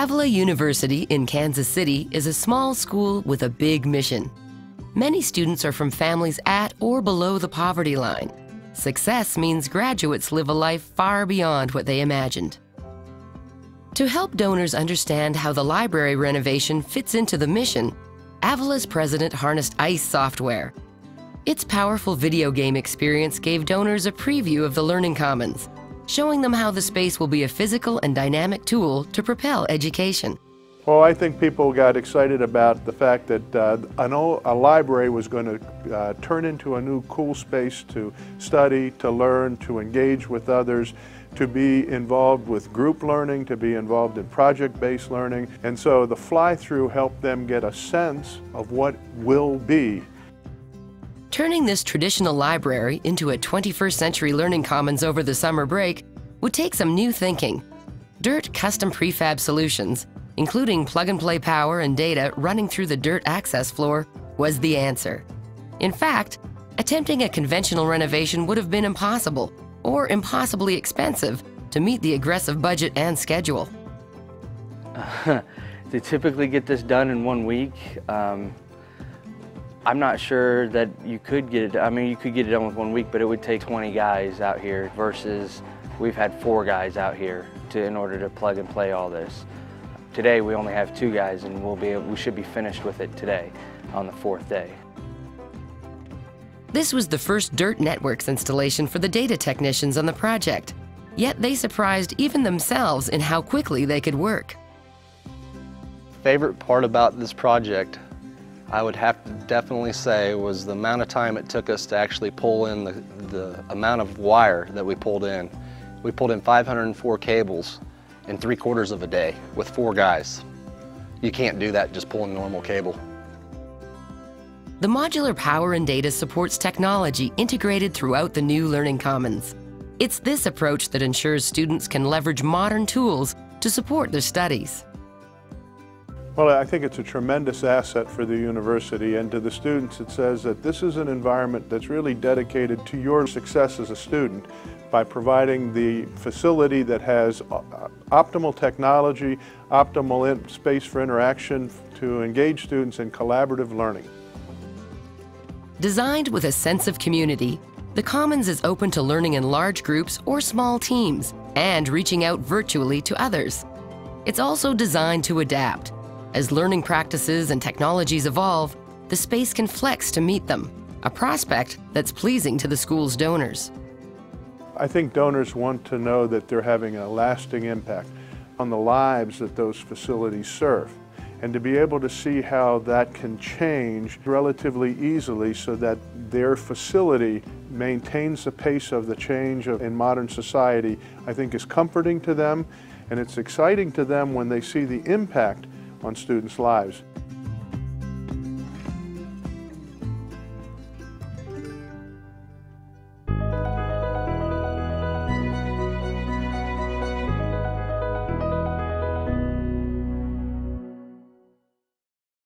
Avila University in Kansas City is a small school with a big mission. Many students are from families at or below the poverty line. Success means graduates live a life far beyond what they imagined. To help donors understand how the library renovation fits into the mission, Avila's president harnessed ICE software. Its powerful video game experience gave donors a preview of the Learning Commons, showing them how the space will be a physical and dynamic tool to propel education. Well, I think people got excited about the fact that a library was going to turn into a new cool space to study, to learn, to engage with others, to be involved with group learning, to be involved in project-based learning. And so the fly-through helped them get a sense of what will be. Turning this traditional library into a 21st century Learning Commons over the summer break would take some new thinking. DIRTT custom prefab solutions, including plug-and-play power and data running through the DIRTT access floor, was the answer. In fact, attempting a conventional renovation would have been impossible or impossibly expensive to meet the aggressive budget and schedule. They typically get this done in 1 week. I'm not sure that you could get it. I mean, you could get it done with 1 week, but it would take 20 guys out here versus we've had 4 guys out here in order to plug and play all this. Today we only have 2 guys, and we should be finished with it today, on the 4th day. This was the first DIRTT Networks installation for the data technicians on the project. Yet they surprised even themselves in how quickly they could work. Favorite part about this project, I would have to definitely say, was the amount of time it took us to actually pull in the amount of wire that we pulled in. We pulled in 504 cables in 3/4 of a day with 4 guys. You can't do that just pulling normal cable. The modular power and data supports technology integrated throughout the new Learning Commons. It's this approach that ensures students can leverage modern tools to support their studies. Well, I think it's a tremendous asset for the university, and to the students it says that this is an environment that's really dedicated to your success as a student by providing the facility that has optimal technology, optimal space for interaction to engage students in collaborative learning. Designed with a sense of community, the Commons is open to learning in large groups or small teams and reaching out virtually to others. It's also designed to adapt. As learning practices and technologies evolve, the space can flex to meet them, a prospect that's pleasing to the school's donors. I think donors want to know that they're having a lasting impact on the lives that those facilities serve, and to be able to see how that can change relatively easily so that their facility maintains the pace of the change in modern society, I think is comforting to them, and it's exciting to them when they see the impact on students' lives.